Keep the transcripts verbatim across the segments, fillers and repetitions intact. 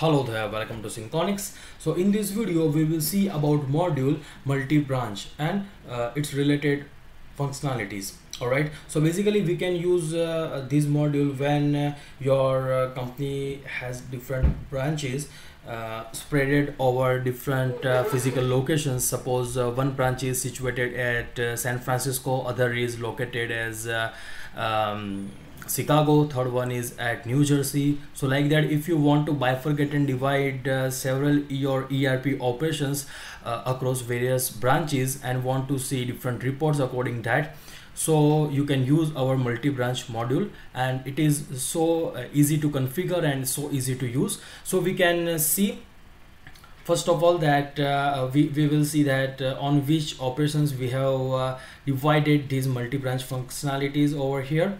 Hello there, welcome to Synconics. So in this video we will see about module multi-branch and uh, its related functionalities. All right, so basically we can use uh, this module when uh, your uh, company has different branches uh, spreaded over different uh, physical locations. Suppose uh, one branch is situated at uh, San Francisco, other is located as uh, um, Chicago, third one is at New Jersey. So like that, if you want to bifurcate and divide uh, several your E R P operations uh, across various branches and want to see different reports according to that, so you can use our multi-branch module, and it is so uh, easy to configure and so easy to use. So we can uh, see first of all that uh, we, we will see that uh, on which operations we have uh, divided these multi-branch functionalities over here.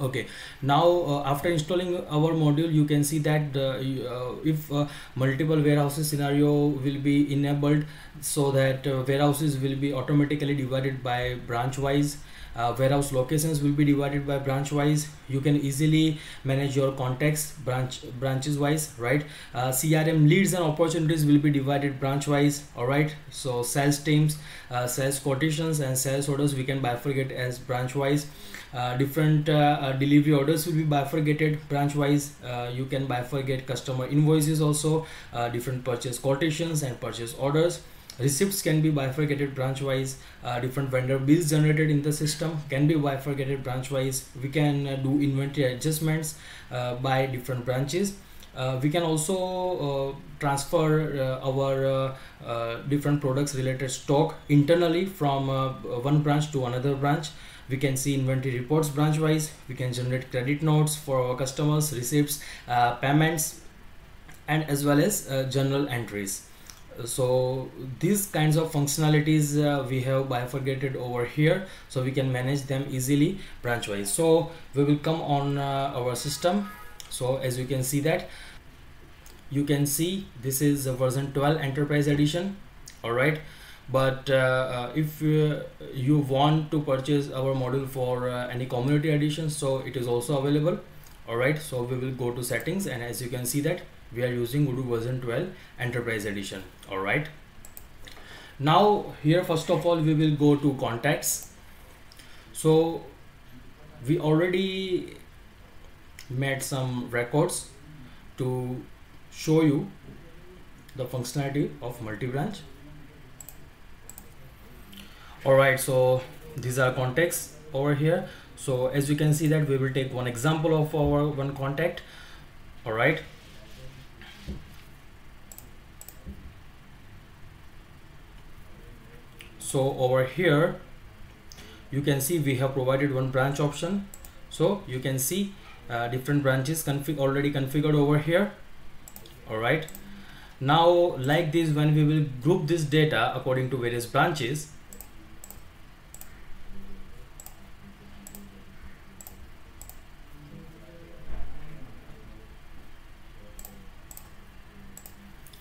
Okay, now uh, after installing our module, you can see that uh, uh, if uh, multiple warehouses scenario will be enabled, so that uh, warehouses will be automatically divided by branch wise, uh, warehouse locations will be divided by branch wise. You can easily manage your contacts branch branches wise, right? uh, C R M leads and opportunities will be divided branch wise. All right, so sales teams, uh, sales quotations and sales orders we can bifurcate as branch wise. Uh, different uh, Uh, delivery orders will be bifurcated branch wise. Uh, you can bifurcate customer invoices also, uh, different purchase quotations and purchase orders. Receipts can be bifurcated branch wise. Uh, different vendor bills generated in the system can be bifurcated branch wise. We can uh, do inventory adjustments uh, by different branches. Uh, we can also uh, transfer uh, our uh, uh, different products related stock internally from uh, one branch to another branch. We can see inventory reports branch wise. We can generate credit notes for our customers, receipts, uh, payments, and as well as uh, journal entries. So these kinds of functionalities uh, we have bifurcated over here, so we can manage them easily branch wise. So we will come on uh, our system. So as you can see that, you can see this is a version twelve enterprise edition. All right, but uh, if uh, you want to purchase our module for uh, any community edition, so it is also available. All right, so we will go to settings, and as you can see that we are using Odoo version twelve enterprise edition. All right, now here first of all we will go to contacts. So we already made some records to show you the functionality of multi-branch. All right, so these are contacts over here. So as you can see that we will take one example of our one contact. All right, so over here you can see we have provided one branch option. So you can see uh, different branches config already configured over here. All right, now like this, when we will group this data according to various branches,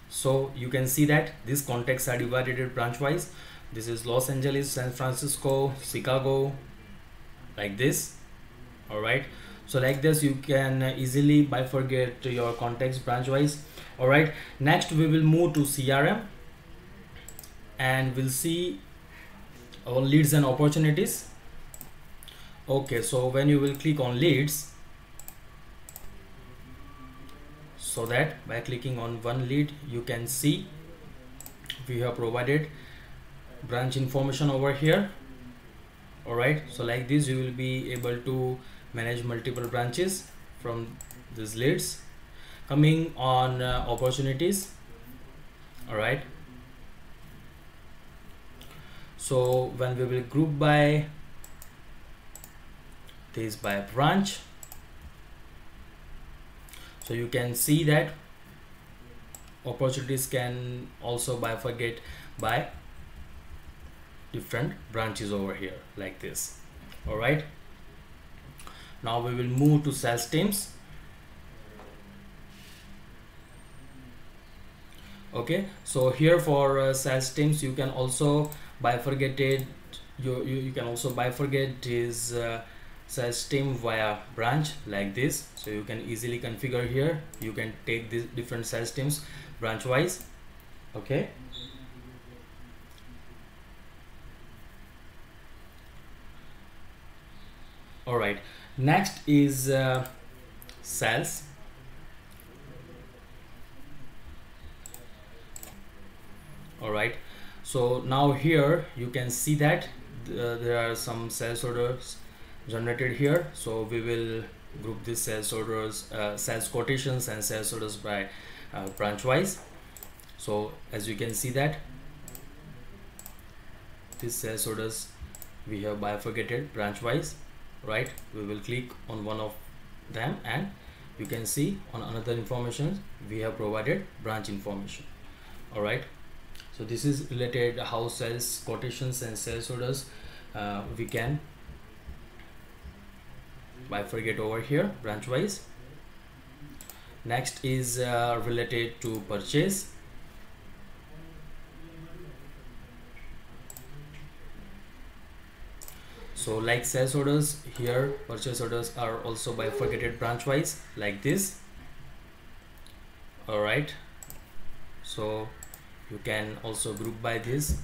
so you can see that these contacts are divided branch wise. This is Los Angeles, San Francisco, Chicago, like this. All right, so like this you can easily bifurcate your contacts branch wise. All right, next we will move to C R M, and we'll see our leads and opportunities. Okay, so when you will click on leads, so that by clicking on one lead, you can see we have provided branch information over here. All right, so like this you will be able to manage multiple branches from these leads. Coming on uh, opportunities. All right, so when we will group by this by branch, so you can see that opportunities can also bifurcate by different branches over here like this. All right, now we will move to sales teams. Okay, so here for uh, sales teams you can also bifurcate it, you, you, you can also bifurcate his uh, system via branch like this. So you can easily configure here. You can take these different systems branch wise. Okay. All right. Next is uh, sales. All right. So now here you can see that th there are some sales orders generated here. So we will group these sales orders, uh, sales quotations and sales orders by uh, branch wise. So as you can see that these sales orders we have bifurcated branch wise, right? We will click on one of them and you can see on another information we have provided branch information. All right. So this is related how sales quotations and sales orders uh, we can bifurcate over here branch wise. Next is uh, related to purchase. So like sales orders, here purchase orders are also bifurcated branch wise like this. All right. So you can also group by this.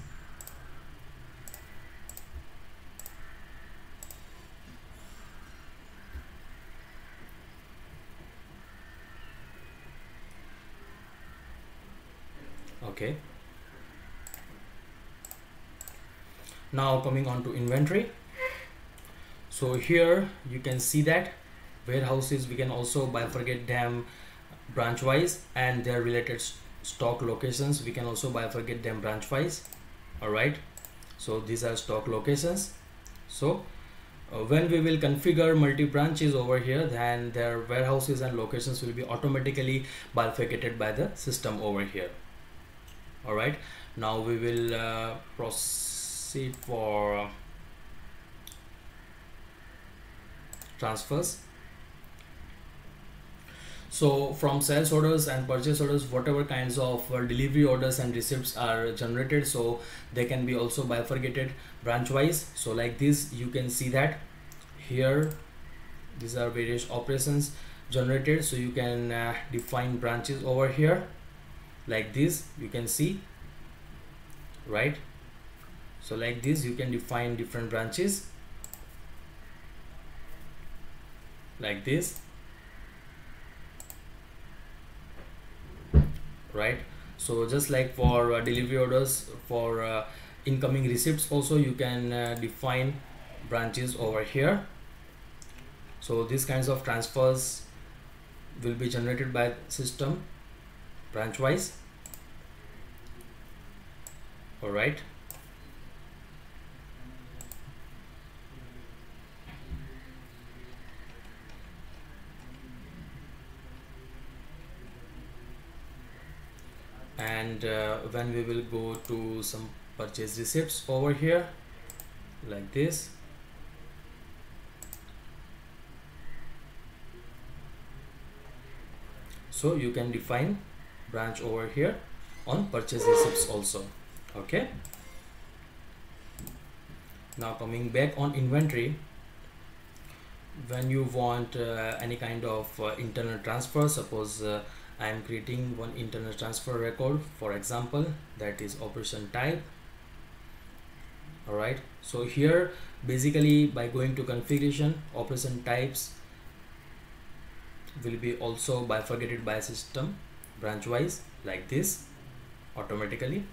Okay. Now coming on to inventory. So here you can see that warehouses, we can also bifurcate them branch wise, and their related stock locations we can also bifurcate them branch wise. All right. So these are stock locations. So uh, when we will configure multi branches over here, then their warehouses and locations will be automatically bifurcated by the system over here. All right. Now we will uh, proceed for transfers. So from sales orders and purchase orders, whatever kinds of delivery orders and receipts are generated, so they can be also bifurcated branch wise. So like this, you can see that here, these are various operations generated. So you can uh, define branches over here like this, you can see, right? So like this, you can define different branches like this. Right. So just like for uh, delivery orders, for uh, incoming receipts also you can uh, define branches over here. So these kinds of transfers will be generated by system branch wise. All right. And uh, when we will go to some purchase receipts over here like this. So you can define branch over here on purchase receipts also. Okay. Now coming back on inventory, when you want uh, any kind of uh, internal transfer, suppose uh, I am creating one internal transfer record, for example, that is operation type. All right. So here basically by going to configuration, operation types will be also bifurcated by system branch wise like this automatically.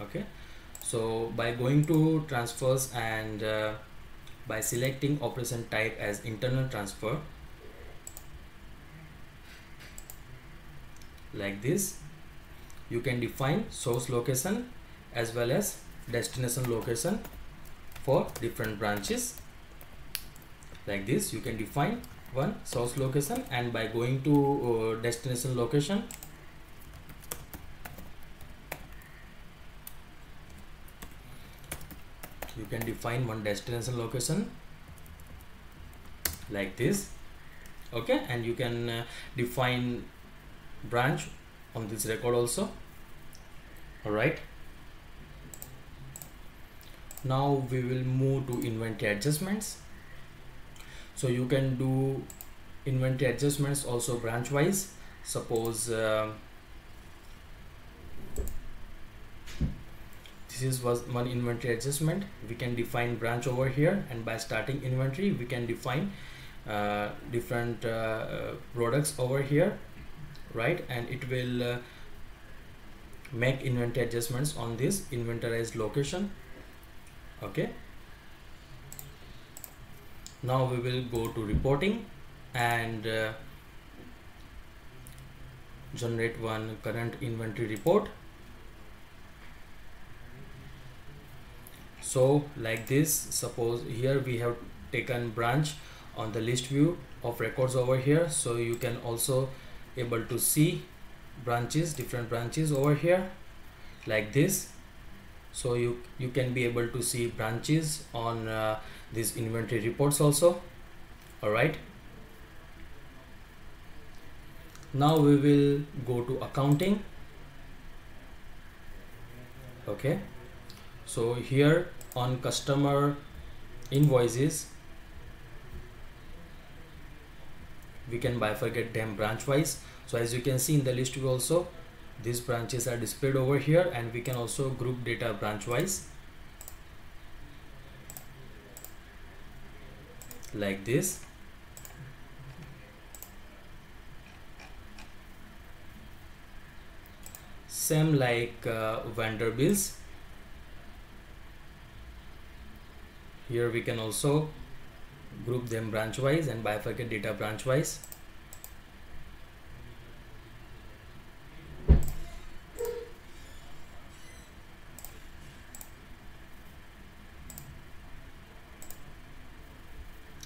Okay. So by going to transfers and uh, by selecting operation type as internal transfer, like this, you can define source location as well as destination location for different branches. Like this, you can define one source location, and by going to uh, destination location, you can define one destination location like this. Okay. And you can uh, define branch on this record also. All right. Now we will move to inventory adjustments. So you can do inventory adjustments also branch wise. Suppose uh, this is was one inventory adjustment. We can define branch over here, and by starting inventory we can define uh, different uh, products over here, right? And it will uh, make inventory adjustments on this inventorized location. Okay, now we will go to reporting and uh, generate one current inventory report. So like this, suppose here we have taken branch on the list view of records over here, so you can also able to see branches, different branches over here like this. So you you can be able to see branches on uh, these inventory reports also. All right, now we will go to accounting. Okay, so here on customer invoices we can bifurcate them branch wise. So as you can see in the list view also, these branches are displayed over here, and we can also group data branch wise like this. Same like uh, vendor bills, here we can also group them branch wise and bifurcate data branch wise.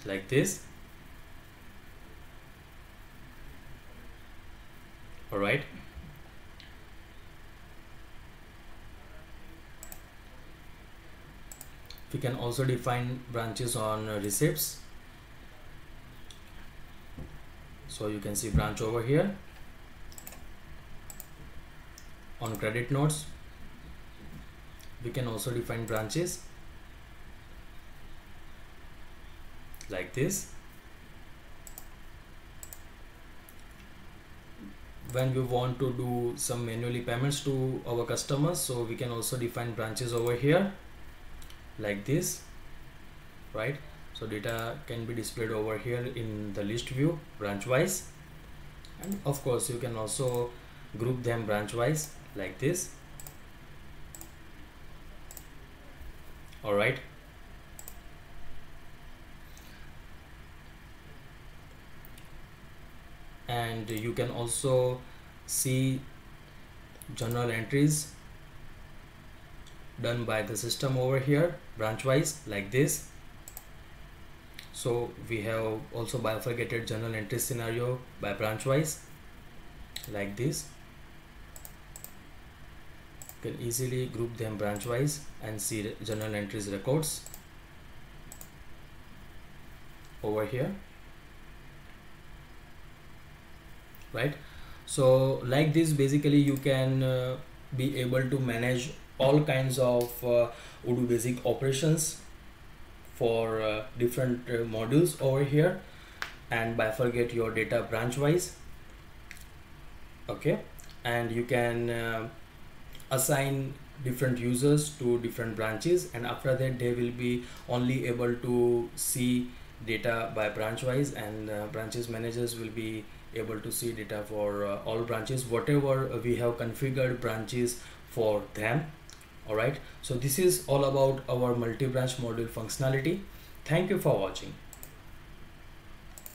Like this. All right, we can also define branches on receipts. So you can see branch over here on credit notes. We can also define branches like this. When we want to do some manually payments to our customers, so we can also define branches over here like this, right? So data can be displayed over here in the list view branch wise, and of course you can also group them branch wise like this. All right, and you can also see journal entries done by the system over here branch wise like this. So we have also bifurcated journal entry scenario by branch wise like this. You can easily group them branch wise and see journal entries records over here, right? So like this, basically you can uh, be able to manage all kinds of uh, Odoo basic operations for uh, different uh, modules over here and bifurcate your data branch wise. Okay, and you can uh, assign different users to different branches, and after that they will be only able to see data by branch wise, and uh, branches managers will be able to see data for uh, all branches, whatever we have configured branches for them. All right, so this is all about our multi-branch module functionality. Thank you for watching.